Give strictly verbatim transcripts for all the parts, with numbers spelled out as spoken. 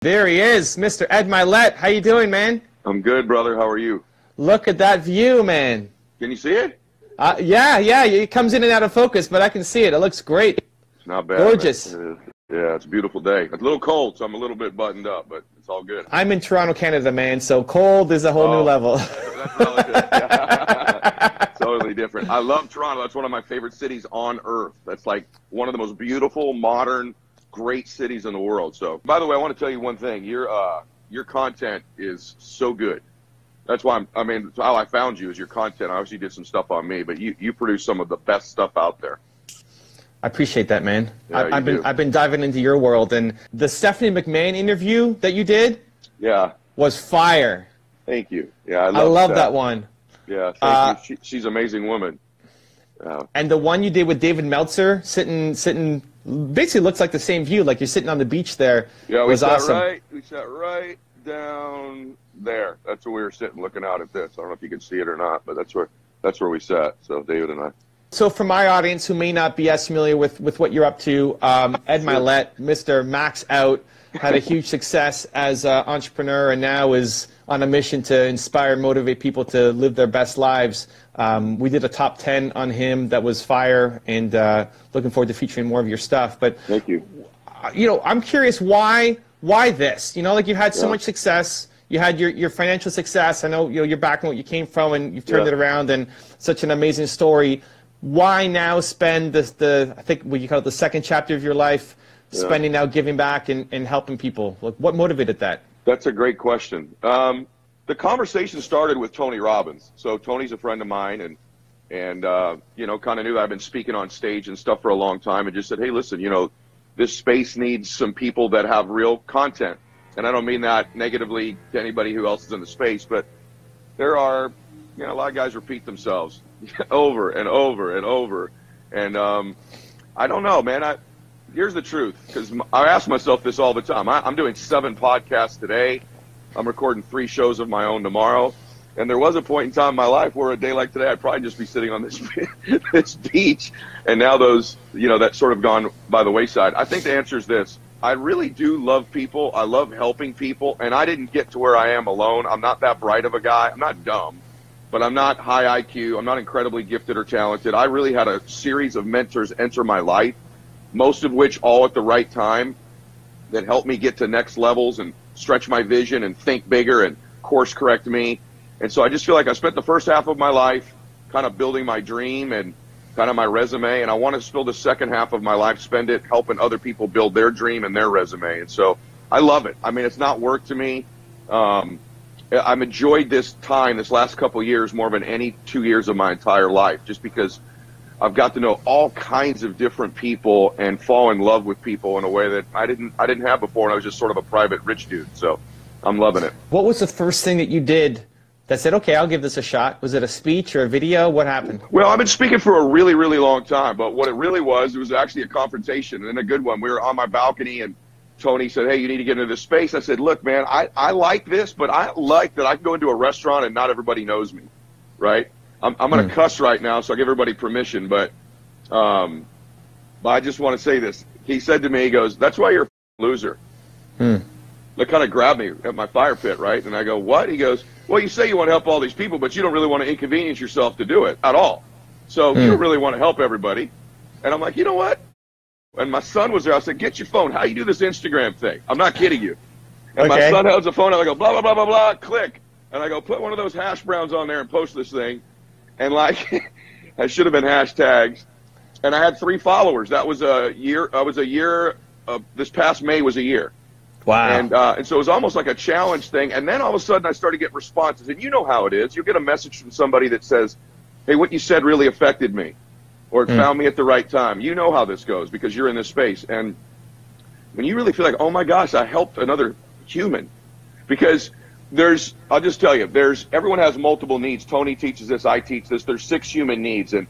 There he is, Mister Ed Mylett. How you doing, man? I'm good, brother. How are you? Look at that view, man. Can you see it? Uh, yeah, yeah. It comes in and out of focus, but I can see it. It looks great. It's not bad. Gorgeous. Man. Yeah, it's a beautiful day. It's a little cold, so I'm a little bit buttoned up, but it's all good. I'm in Toronto, Canada, man, so cold is a whole oh, new level. That's relative. Totally different. I love Toronto. That's one of my favorite cities on earth. That's like one of the most beautiful, modern, great cities in the world. So, by the way, I want to tell you one thing. Your uh, your content is so good. That's why I'm, I mean, how I found you is your content. I obviously did some stuff on me, but you you produce some of the best stuff out there. I appreciate that, man. Yeah, I, I've been do. I've been diving into your world, and the Stephanie McMahon interview that you did, yeah, was fire. Thank you. Yeah, I, I love that. that one. Yeah, thank uh, you. She, she's an amazing woman. Uh, and the one you did with David Meltzer, sitting sitting basically looks like the same view, like you're sitting on the beach there. Yeah, we was sat awesome. Right. We sat right down there. That's where we were sitting, looking out at this. I don't know if you can see it or not, but that's where that's where we sat. So David and I. So for my audience who may not be as familiar with, with what you're up to, um, Ed Mylett, Mister Max Out, had a huge success as an entrepreneur and now is on a mission to inspire and motivate people to live their best lives. Um, we did a top ten on him that was fire, and uh, looking forward to featuring more of your stuff. But thank you. You know, I'm curious why why this? You know, like you've had so yeah. much success. You had your, your financial success. I know, you know you're back in what you came from, and you've turned yeah. it around, and such an amazing story. Why now spend the, the I think what you call it the second chapter of your life yeah. spending now giving back and, and helping people? Like, what motivated that? That's a great question. Um, the conversation started with Tony Robbins. So Tony's a friend of mine, and and uh, you know, kind of knew I've been speaking on stage and stuff for a long time, and just said, hey, listen, you know, this space needs some people that have real content, and I don't mean that negatively to anybody who else is in the space, but there are, you know, a lot of guys repeat themselves over and over and over, and um, I don't know, man. I here's the truth, because I ask myself this all the time. I, I'm doing seven podcasts today. I'm recording three shows of my own tomorrow, and there was a point in time in my life where a day like today, I'd probably just be sitting on this this beach, and now those, you know, that's sort of gone by the wayside. I think the answer is this. I really do love people. I love helping people, and I didn't get to where I am alone. I'm not that bright of a guy. I'm not dumb. But I'm not high I Q. I'm not incredibly gifted or talented. I really had a series of mentors enter my life, most of which all at the right time, that helped me get to next levels and stretch my vision and think bigger and course correct me. And so I just feel like I spent the first half of my life kind of building my dream and kind of my resume, and I want to spend the second half of my life, spend it helping other people build their dream and their resume. And so I love it. I mean, it's not work to me. Um, I've enjoyed this time, this last couple of years, more than any two years of my entire life, just because I've got to know all kinds of different people and fall in love with people in a way that I didn't I didn't have before, and I was just sort of a private rich dude. So I'm loving it. What was the first thing that you did that said, okay, I'll give this a shot? Was it a speech or a video? What happened? Well, I've been speaking for a really, really long time, but what it really was, it was actually a confrontation, and a good one. We were on my balcony, and Tony said, hey, you need to get into this space. I said, look, man, I, I like this, but I like that I can go into a restaurant and not everybody knows me, right? I'm, I'm going to mm. cuss right now, so I give everybody permission, but, um, but I just want to say this. He said to me, he goes, that's why you're a loser. Mm. That kind of grabbed me at my fire pit, right? And I go, what? He goes, well, you say you want to help all these people, but you don't really want to inconvenience yourself to do it at all. So mm. you don't really want to help everybody. And I'm like, you know what? And my son was there. I said, get your phone. How you do this Instagram thing? I'm not kidding you. And okay. my son holds the phone. I go, blah, blah, blah, blah, blah, click. And I go, put one of those hash browns on there and post this thing. And, like, I should have been hashtags. And I had three followers. That was a year. I was a year. Uh, this past May was a year. Wow. And, uh, and so it was almost like a challenge thing. And then all of a sudden I started getting responses. And you know how it is. You'll get a message from somebody that says, hey, what you said really affected me, or it mm. found me at the right time. You know how this goes because you're in this space. And when you really feel like, oh, my gosh, I helped another human, because there's, I'll just tell you, there's, everyone has multiple needs. Tony teaches this. I teach this. There's six human needs. And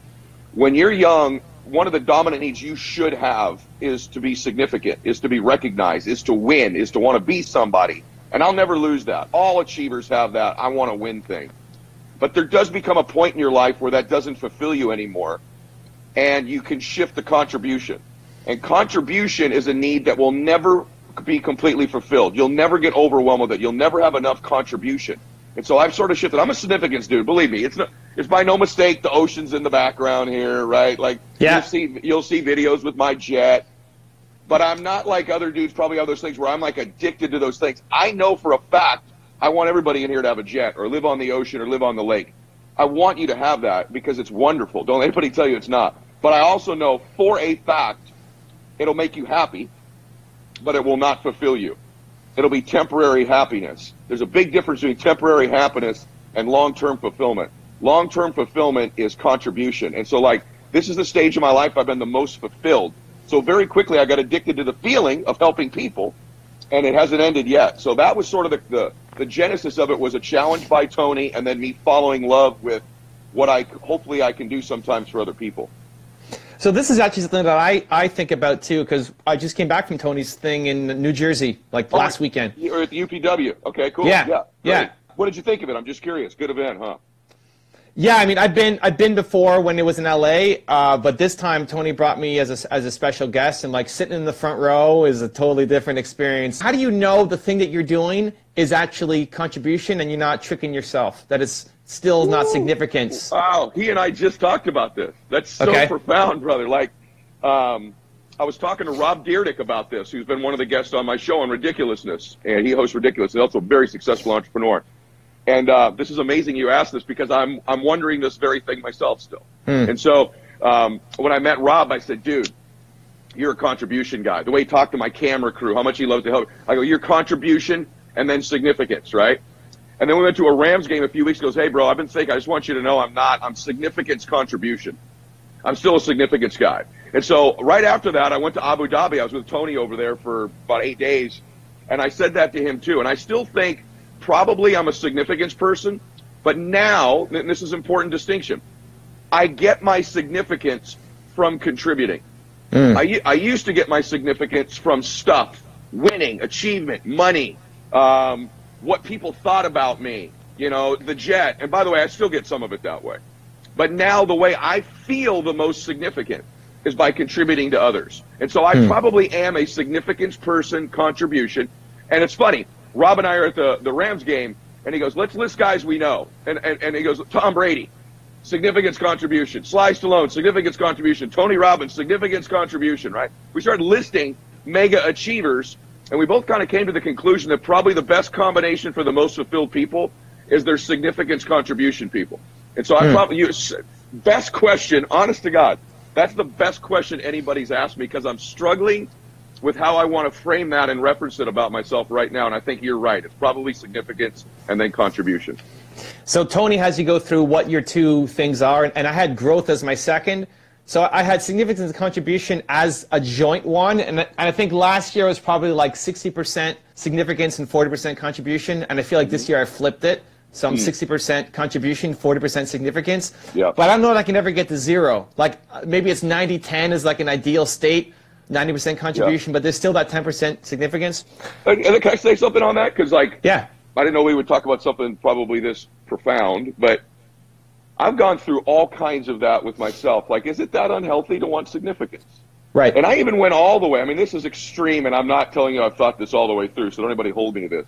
when you're young, one of the dominant needs you should have is to be significant, is to be recognized, is to win, is to want to be somebody. And I'll never lose that. All achievers have that I want to win thing. But there does become a point in your life where that doesn't fulfill you anymore, and you can shift the contribution. And contribution is a need that will never be completely fulfilled. You'll never get overwhelmed with it. You'll never have enough contribution. And so I've sort of shifted. I'm a significance dude. Believe me, it's not, it's by no mistake the ocean's in the background here, right? Like yeah. you'll see you'll see videos with my jet. But I'm not like other dudes probably have those things where I'm like addicted to those things. I know for a fact I want everybody in here to have a jet or live on the ocean or live on the lake. I want you to have that because it's wonderful. Don't let anybody tell you it's not. But I also know for a fact it'll make you happy, but it will not fulfill you. It'll be temporary happiness. There's a big difference between temporary happiness and long-term fulfillment. Long-term fulfillment is contribution. And so, like, this is the stage of my life I've been the most fulfilled. So very quickly I got addicted to the feeling of helping people, and it hasn't ended yet. So that was sort of the, the, the genesis of it, was a challenge by Tony and then me following love with what I hopefully I can do sometimes for other people. So this is actually something that I, I think about too, because I just came back from Tony's thing in New Jersey, like oh, last weekend. You were at the U P W. Okay, cool. Yeah, yeah, yeah. What did you think of it? I'm just curious. Good event, huh? Yeah, I mean, I've been I've been before when it was in L A, uh, but this time Tony brought me as a, as a special guest, and like sitting in the front row is a totally different experience. How do you know the thing that you're doing is actually contribution and you're not tricking yourself? That is still not Ooh. significance. Wow, he and I just talked about this. That's so okay. profound, brother. Like, um, I was talking to Rob Dyrdek about this, who's been one of the guests on my show on Ridiculousness, and he hosts Ridiculousness. He's also a very successful entrepreneur. And uh, this is amazing you asked this, because I'm I'm wondering this very thing myself still. Mm. And so um, when I met Rob, I said, dude, you're a contribution guy. The way he talked to my camera crew, how much he loved to help. I go, your contribution and then significance, right? And then we went to a Rams game a few weeks ago. He goes, hey, bro, I've been thinking. I just want you to know I'm not. I'm significance contribution. I'm still a significance guy. And so right after that, I went to Abu Dhabi. I was with Tony over there for about eight days. And I said that to him, too. And I still think probably I'm a significance person, but now, and this is an important distinction, I get my significance from contributing. Mm. I, I used to get my significance from stuff, winning, achievement, money, um, what people thought about me, you know, the jet. And by the way, I still get some of it that way. But now the way I feel the most significant is by contributing to others. And so I mm. probably am a significance person, contribution. And it's funny. Rob and I are at the, the Rams game, and he goes, let's list guys we know. And, and, and he goes, Tom Brady, significance contribution. Sly Stallone, significance contribution. Tony Robbins, significance contribution, right? We started listing mega achievers, and we both kind of came to the conclusion that probably the best combination for the most fulfilled people is their significance contribution people. And so I hmm. probably, you, best question, honest to God, that's the best question anybody's asked me, because I'm struggling with how I want to frame that and reference it about myself right now. And I think you're right. It's probably significance and then contribution. So Tony has you go through what your two things are. And I had growth as my second. So I had significance and contribution as a joint one. And I think last year was probably like sixty percent significance and forty percent contribution. And I feel like this year I flipped it. So I'm sixty percent contribution, forty percent significance. Yeah. But I don't know that I can ever get to zero. Like maybe it's ninety ten is like an ideal state. ninety percent contribution, yeah. but there's still that ten percent significance. And, and can I say something on that? Because, like, yeah. I didn't know we would talk about something probably this profound, but I've gone through all kinds of that with myself. Like, is it that unhealthy to want significance? Right. And I even went all the way. I mean, this is extreme, and I'm not telling you I've thought this all the way through, so don't anybody hold me to this.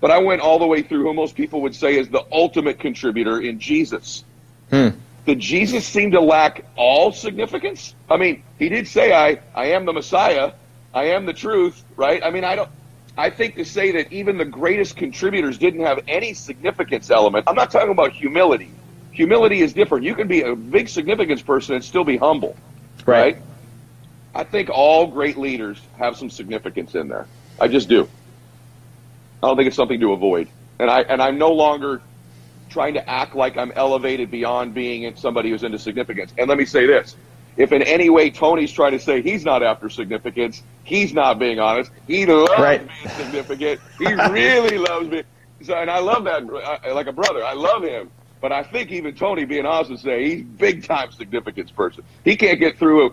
But I went all the way through who most people would say is the ultimate contributor in Jesus. Hmm. Did Jesus seem to lack all significance? I mean, he did say, I, I am the Messiah, I am the truth, right? I mean, I don't, I think to say that even the greatest contributors didn't have any significance element. I'm not talking about humility. Humility is different. You can be a big significance person and still be humble, right? right? I think all great leaders have some significance in there. I just do. I don't think it's something to avoid. And I, and I'm no longer trying to act like I'm elevated beyond being somebody who's into significance. And let me say this. If in any way Tony's trying to say he's not after significance, he's not being honest. He loves right. being significant. He really loves me. So, and I love that I, like a brother. I love him. But I think even Tony, being honest, would say he's big-time significance person. He can't get through it.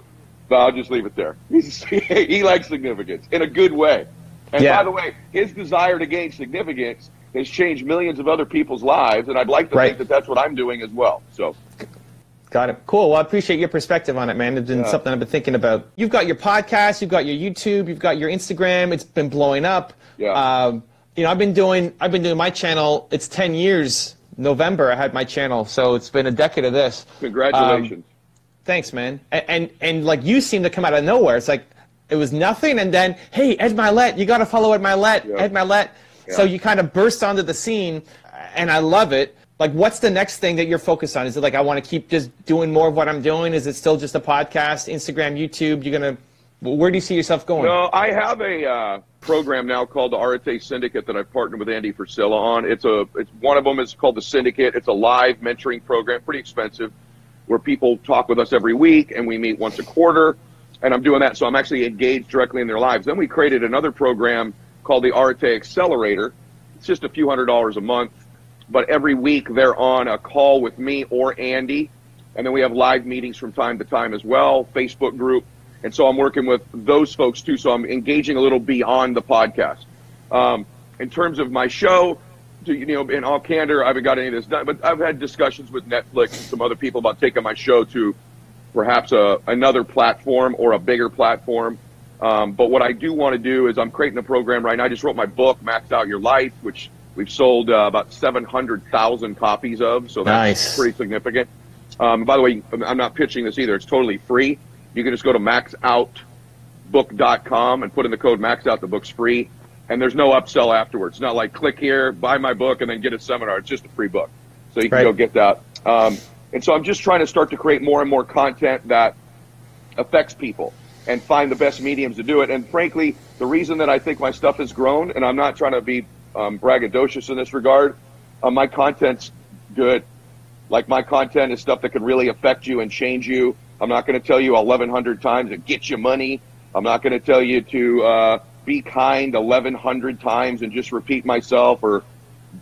But I'll just leave it there. He's, he likes significance in a good way. And yeah. by the way, his desire to gain significance has changed millions of other people's lives, and I'd like to right. think that that's what I'm doing as well. So, Got it. Cool. Well, I appreciate your perspective on it, man. It's been yeah. something I've been thinking about. You've got your podcast, you've got your YouTube, you've got your Instagram. It's been blowing up. Yeah. Um, you know, I've been doing, I've been doing my channel. It's ten years. November, I had my channel, so it's been a decade of this. Congratulations. Um, thanks, man. And, and and like you seem to come out of nowhere. It's like it was nothing, and then hey, Ed Mylett, you got to follow Ed Mylett. Yeah. Ed Mylett. Yeah. So you kind of burst onto the scene, and I love it. Like, what's the next thing that you're focused on? Is it like I want to keep just doing more of what I'm doing? Is it still just a podcast, Instagram, YouTube? You're gonna, where do you see yourself going? No, I have a uh, program now called the R T A Syndicate that I've partnered with Andy Frisella on. It's a, it's one of them is called the Syndicate. It's a live mentoring program, pretty expensive, where people talk with us every week and we meet once a quarter. And I'm doing that, so I'm actually engaged directly in their lives. Then we created another program called the R T A Accelerator. It's just a few hundred dollars a month. But every week they're on a call with me or Andy, and then we have live meetings from time to time as well, Facebook group, and so I'm working with those folks too, so I'm engaging a little beyond the podcast. Um, in terms of my show, to, you know, in all candor, I haven't got any of this done, but I've had discussions with Netflix and some other people about taking my show to perhaps a, another platform or a bigger platform. Um, but what I do want to do is I'm creating a program right now. I just wrote my book, Max Out Your Life, which we've sold uh, about seven hundred thousand copies of, so that's nice. Pretty significant. Um, by the way, I'm not pitching this either. It's totally free. You can just go to max out book dot com and put in the code MAXOUT. The book's free, and there's no upsell afterwards. It's not like click here, buy my book, and then get a seminar. It's just a free book, so you can right. go get that. Um, and so I'm just trying to start to create more and more content that affects people and find the best mediums to do it. And frankly, the reason that I think my stuff has grown, and I'm not trying to be – Um, braggadocious in this regard. Uh, my content's good. Like, my content is stuff that could really affect you and change you. I'm not going to tell you eleven hundred times to get you money. I'm not going to tell you to uh, be kind eleven hundred times and just repeat myself, or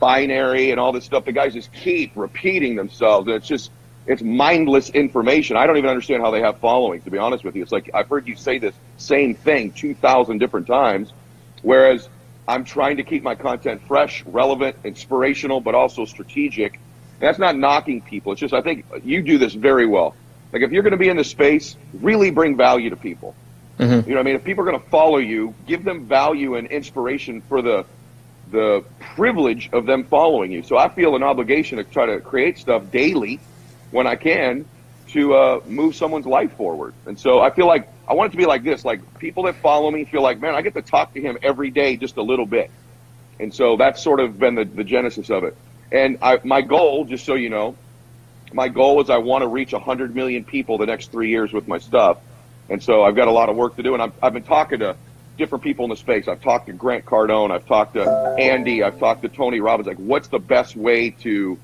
binary and all this stuff. The guys just keep repeating themselves. It's just, it's mindless information. I don't even understand how they have following, to be honest with you. It's like, I've heard you say this same thing two thousand different times, whereas I'm trying to keep my content fresh, relevant, inspirational, but also strategic. And that's not knocking people. It's just, I think you do this very well. Like, if you're going to be in this space, really bring value to people. Mm-hmm. You know what I mean? If people are going to follow you, give them value and inspiration for the, the privilege of them following you. So I feel an obligation to try to create stuff daily when I can to uh, move someone's life forward. And so I feel like I want it to be like this, like people that follow me feel like, man, I get to talk to him every day just a little bit. And so that's sort of been the, the genesis of it. And I, my goal, just so you know, my goal is I want to reach one hundred million people the next three years with my stuff. And so I've got a lot of work to do. And I'm, I've been talking to different people in the space. I've talked to Grant Cardone. I've talked to Andy. I've talked to Tony Robbins. Like, what's the best way to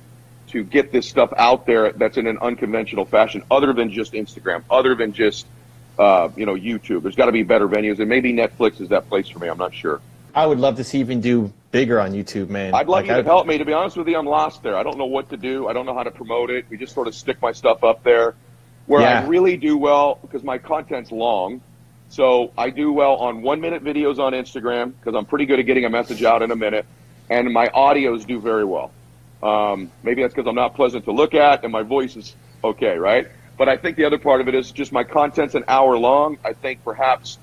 to get this stuff out there that's in an unconventional fashion, other than just Instagram, other than just Uh, you know, YouTube? There's got to be better venues, and maybe Netflix is that place for me. I'm not sure. I would love to see you even do bigger on YouTube, man. I'd love like, you I'd... to help me. To be honest with you, I'm lost there. I don't know what to do. I don't know how to promote it. We just sort of stick my stuff up there. Where yeah. I really do well, because my content's long, so I do well on one-minute videos on Instagram, because I'm pretty good at getting a message out in a minute, and my audios do very well. Um, maybe that's because I'm not pleasant to look at, and my voice is okay, right? But I think the other part of it is just my content's an hour long. I think perhaps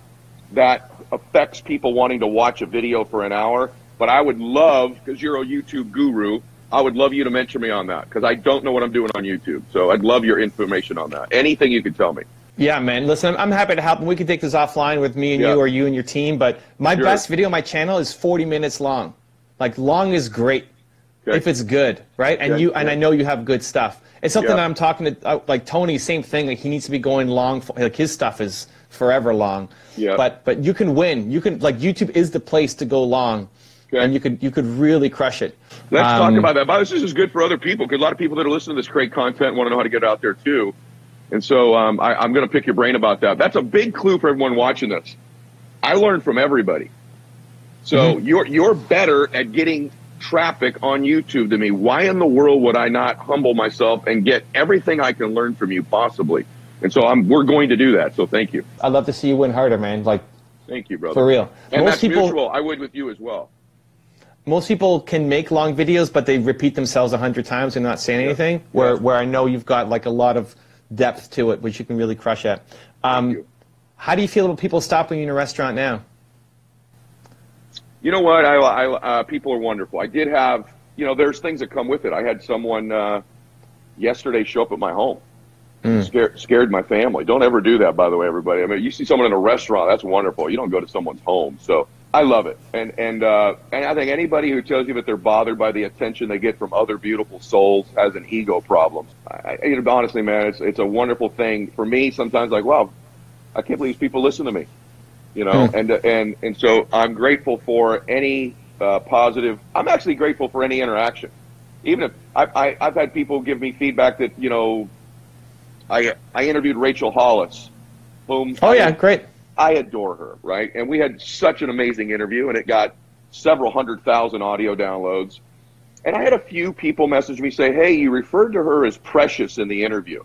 that affects people wanting to watch a video for an hour. But I would love, because you're a YouTube guru, I would love you to mentor me on that, because I don't know what I'm doing on YouTube. So I'd love your information on that. Anything you could tell me. Yeah, man. Listen, I'm happy to help. We can take this offline with me and yeah. you, or you and your team. But my sure. best video on my channel is forty minutes long. Like, long is great. Okay. If it's good, right? And okay. you and I know you have good stuff. It's something yeah. that I'm talking to, like Tony, same thing. Like, he needs to be going long. For, like, his stuff is forever long. Yeah. But but you can win. You can, like, YouTube is the place to go long, okay. and you could you could really crush it. Let's um, talk about that. But this is good for other people, because a lot of people that are listening to this great content want to know how to get out there too. And so um, I, I'm going to pick your brain about that. That's a big clue for everyone watching this. I learned from everybody. So mm-hmm. you're you're better at getting traffic on YouTube to me. Why in the world would I not humble myself and get everything I can learn from you possibly? And so I'm we're going to do that. So thank you. I'd love to see you win harder, man. Like, thank you, brother. For real. And most that's people, mutual. I would with you as well. Most people can make long videos, but they repeat themselves a hundred times and not saying yeah. anything. Where yeah. where I know you've got like a lot of depth to it, which you can really crush at. Um, how do you feel about people stopping you in a restaurant now? You know what? I, I, uh, people are wonderful. I did have, you know, there's things that come with it. I had someone uh, yesterday show up at my home. Mm. Scared, scared my family. Don't ever do that, by the way, everybody. I mean, you see someone in a restaurant, that's wonderful. You don't go to someone's home. So I love it. And, and, uh, and I think anybody who tells you that they're bothered by the attention they get from other beautiful souls has an ego problem. I, I, honestly, man, it's, it's a wonderful thing. For me, sometimes like, wow, I can't believe people listen to me, you know? Mm. And, and, and so I'm grateful for any uh, positive. I'm actually grateful for any interaction. Even if I, I, I've had people give me feedback that, you know, I, I interviewed Rachel Hollis, whom oh, yeah, I, great. I adore her, right? And we had such an amazing interview, and it got several hundred thousand audio downloads. And I had a few people message me say, hey, you referred to her as precious in the interview.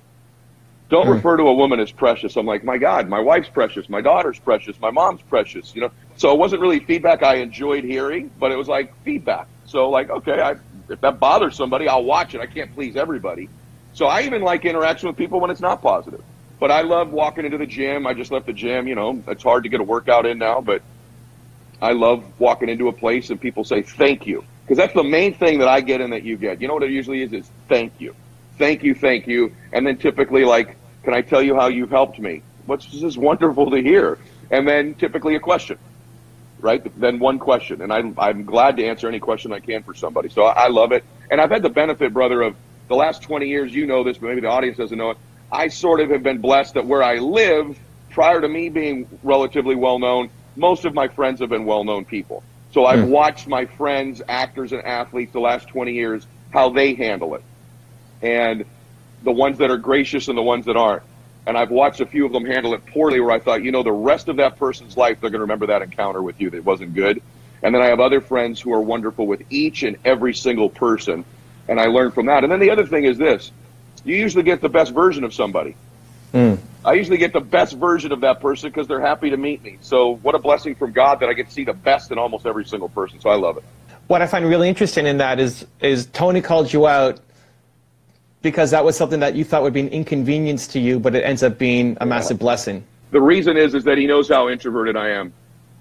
Don't mm. refer to a woman as precious. I'm like, my God, my wife's precious, my daughter's precious, my mom's precious, you know? So it wasn't really feedback I enjoyed hearing, but it was like feedback. So like, okay, I, if that bothers somebody, I'll watch it. I can't please everybody. So I even like interaction with people when it's not positive. But I love walking into the gym. I just left the gym. You know, it's hard to get a workout in now, but I love walking into a place and people say, thank you. Because that's the main thing that I get and that you get. You know what it usually is? Is thank you. Thank you, thank you. And then typically like, can I tell you how you've helped me? What's just wonderful to hear. And then typically a question, right? Then one question. And I, I'm glad to answer any question I can for somebody. So I, I love it. And I've had the benefit, brother, of the last twenty years, you know this, but maybe the audience doesn't know it. I sort of have been blessed that where I live, prior to me being relatively well-known, most of my friends have been well-known people. So I've mm. watched my friends, actors and athletes the last twenty years, how they handle it. And the ones that are gracious and the ones that aren't. And I've watched a few of them handle it poorly where I thought, you know, the rest of that person's life, they're going to remember that encounter with you that wasn't good. And then I have other friends who are wonderful with each and every single person. And I learned from that. And then the other thing is this. You usually get the best version of somebody. Mm. I usually get the best version of that person because they're happy to meet me. So what a blessing from God that I get to see the best in almost every single person. So I love it. What I find really interesting in that is, is Tony called you out because that was something that you thought would be an inconvenience to you, but it ends up being a massive blessing. The reason is, is that he knows how introverted I am.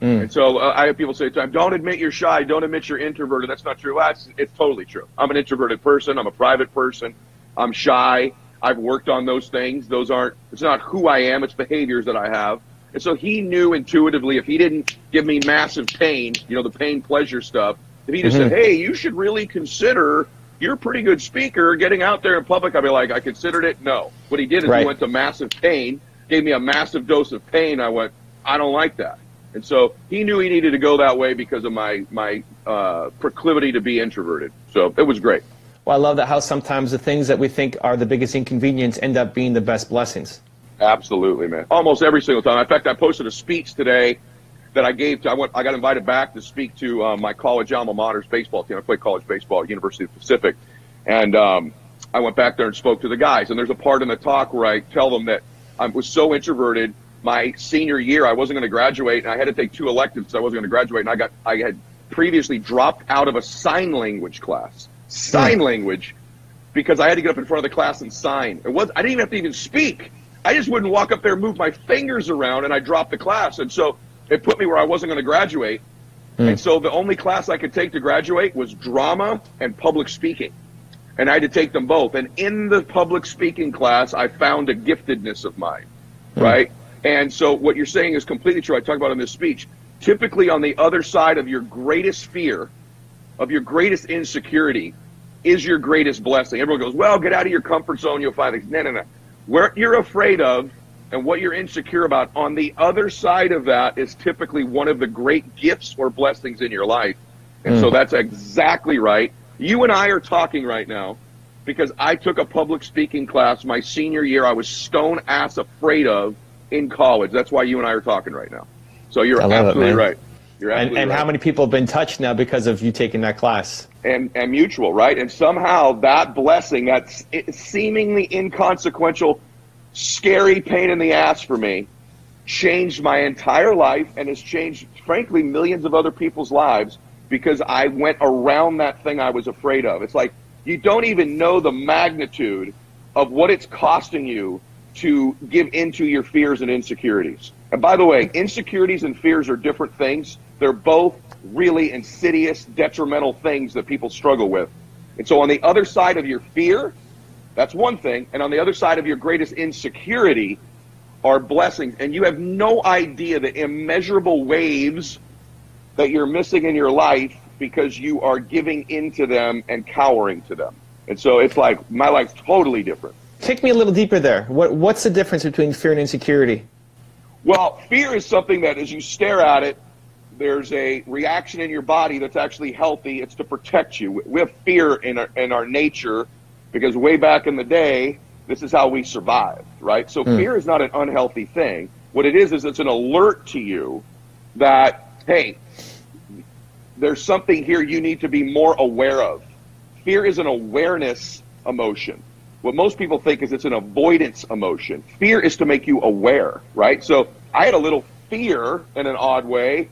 Mm. And so uh, I have people say, don't admit you're shy, don't admit you're introverted. That's not true. That's, it's totally true. I'm an introverted person. I'm a private person. I'm shy. I've worked on those things. Those aren't, it's not who I am. It's behaviors that I have. And so he knew intuitively if he didn't give me massive pain, you know, the pain pleasure stuff, if he just mm-hmm. said, hey, you should really consider, you're a pretty good speaker, getting out there in public. I'd be like, I considered it. No. What he did is right. He went to massive pain, gave me a massive dose of pain. I went, I don't like that. And so he knew he needed to go that way because of my, my uh, proclivity to be introverted. So it was great. Well, I love that how sometimes the things that we think are the biggest inconvenience end up being the best blessings. Absolutely, man. Almost every single time. In fact, I posted a speech today that I gave to, I, went, I got invited back to speak to uh, my college alma mater's baseball team. I played college baseball at University of the Pacific. And um, I went back there and spoke to the guys. And there's a part in the talk where I tell them that I was so introverted. My senior year, I wasn't going to graduate, and I had to take two electives. So I wasn't going to graduate, and I got I had previously dropped out of a sign language class, sign language, because I had to get up in front of the class and sign. It was I didn't even have to even speak. I just wouldn't walk up there, move my fingers around, and I dropped the class. And so it put me where I wasn't going to graduate. Mm. And so the only class I could take to graduate was drama and public speaking, and I had to take them both. And in the public speaking class, I found a giftedness of mine, mm. right? And so what you're saying is completely true. I talk about in this speech, typically on the other side of your greatest fear, of your greatest insecurity, is your greatest blessing. Everyone goes, well, get out of your comfort zone, you'll find things. No, no, no. What you're afraid of and what you're insecure about, on the other side of that is typically one of the great gifts or blessings in your life. And mm. so that's exactly right. You and I are talking right now because I took a public speaking class my senior year. I was stone ass afraid of in college. That's why you and I are talking right now. So you're absolutely it, right. You're absolutely and and right. How many people have been touched now because of you taking that class? And, and mutual, right? And somehow that blessing, that seemingly inconsequential, scary pain in the ass for me, changed my entire life and has changed, frankly, millions of other people's lives because I went around that thing I was afraid of. It's like you don't even know the magnitude of what it's costing you to give into your fears and insecurities. And by the way, insecurities and fears are different things. They're both really insidious, detrimental things that people struggle with. And so on the other side of your fear, that's one thing. And on the other side of your greatest insecurity are blessings. And you have no idea the immeasurable waves that you're missing in your life because you are giving into them and cowering to them. And so it's like, my life's totally different. Take me a little deeper there. What, what's the difference between fear and insecurity? Well, fear is something that as you stare at it, there's a reaction in your body that's actually healthy. It's to protect you. We have fear in our, in our nature because way back in the day, this is how we survived, right? So mm. fear is not an unhealthy thing. What it is is it's an alert to you that, hey, there's something here you need to be more aware of. Fear is an awareness emotion. What most people think is it's an avoidance emotion. Fear is to make you aware, right? So I had a little fear in an odd way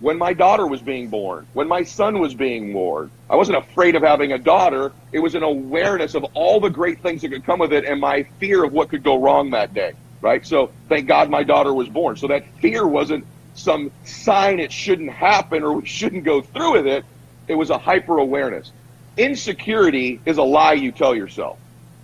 when my daughter was being born, when my son was being born. I wasn't afraid of having a daughter. It was an awareness of all the great things that could come with it and my fear of what could go wrong that day, right? So thank God my daughter was born. So that fear wasn't some sign it shouldn't happen or we shouldn't go through with it. It was a hyper awareness. Insecurity is a lie you tell yourself.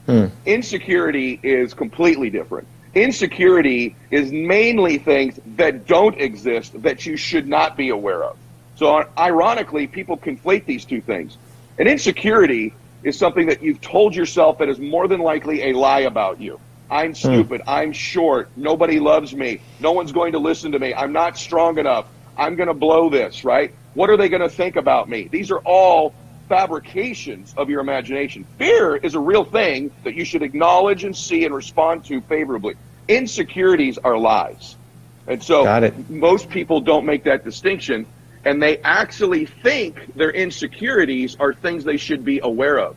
Hmm. Insecurity is completely different. Insecurity is mainly things that don't exist that you should not be aware of. So ironically, people conflate these two things. An insecurity is something that you've told yourself that is more than likely a lie about you. I'm stupid. Hmm. I'm short. Nobody loves me. No one's going to listen to me. I'm not strong enough. I'm going to blow this, right? What are they going to think about me? These are all fabrications of your imagination. Fear is a real thing that you should acknowledge and see and respond to favorably. Insecurities are lies. And so most people don't make that distinction, and they actually think their insecurities are things they should be aware of,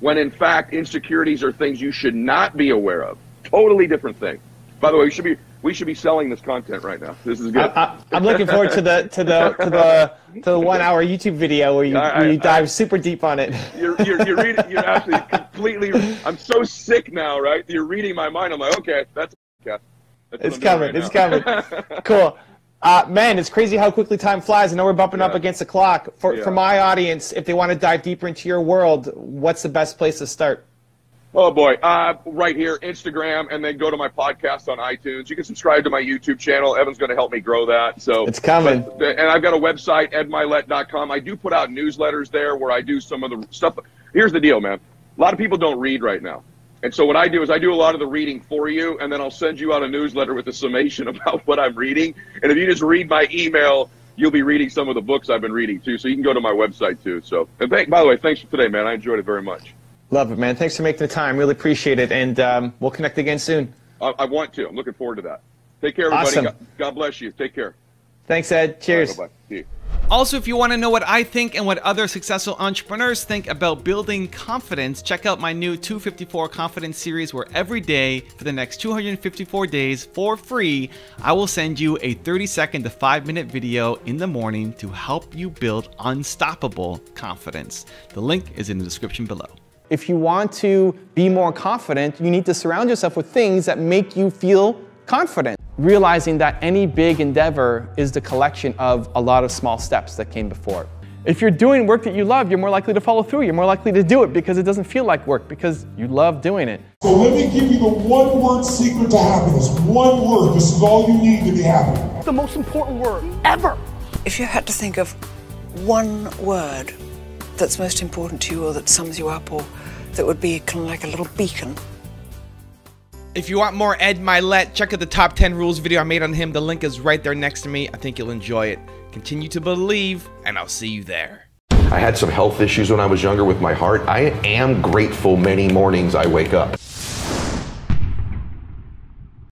when in fact insecurities are things you should not be aware of. Totally different thing. By the way, we should be we should be selling this content right now. This is good. I, I, I'm looking forward to the to the to the to the one hour YouTube video where you, I, I, where you dive I, super deep on it. You're you're you're, reading, you're actually completely. I'm so sick now, right? You're reading my mind. I'm like, okay, that's yeah. That's it's coming. Right it's coming. Cool. Uh, man, it's crazy how quickly time flies. I know we're bumping yeah. up against the clock. For yeah. for my audience, if they want to dive deeper into your world, what's the best place to start? Oh, boy. Uh, right here, Instagram, and then go to my podcast on iTunes. You can subscribe to my YouTube channel. Evan's going to help me grow that. So it's coming. But, and I've got a website, ed mylett dot com. I do put out newsletters there where I do some of the stuff. Here's the deal, man. A lot of people don't read right now. And so what I do is I do a lot of the reading for you, and then I'll send you out a newsletter with a summation about what I'm reading. And if you just read my email, you'll be reading some of the books I've been reading, too. So you can go to my website, too. So, and thank, by the way, thanks for today, man. I enjoyed it very much. Love it, man. Thanks for making the time. Really appreciate it. And um, we'll connect again soon. I, I want to. I'm looking forward to that. Take care, everybody. Awesome. God, God bless you. Take care. Thanks, Ed. Cheers. All right, bye-bye. See you. Also, if you want to know what I think and what other successful entrepreneurs think about building confidence, check out my new two fifty-four Confidence series where every day for the next two hundred fifty-four days for free, I will send you a thirty second to five minute video in the morning to help you build unstoppable confidence. The link is in the description below. If you want to be more confident, you need to surround yourself with things that make you feel confident. Realizing that any big endeavor is the collection of a lot of small steps that came before. If you're doing work that you love, you're more likely to follow through. You're more likely to do it because it doesn't feel like work, because you love doing it. So let me give you the one word secret to happiness. One word. This is all you need to be happy. The most important word ever. If you had to think of one word that's most important to you or that sums you up or that would be kind of like a little beacon. If you want more Ed Mylett, check out the top ten rules video I made on him. The link is right there next to me. I think you'll enjoy it. Continue to believe, and I'll see you there. I had some health issues when I was younger with my heart. I am grateful many mornings I wake up.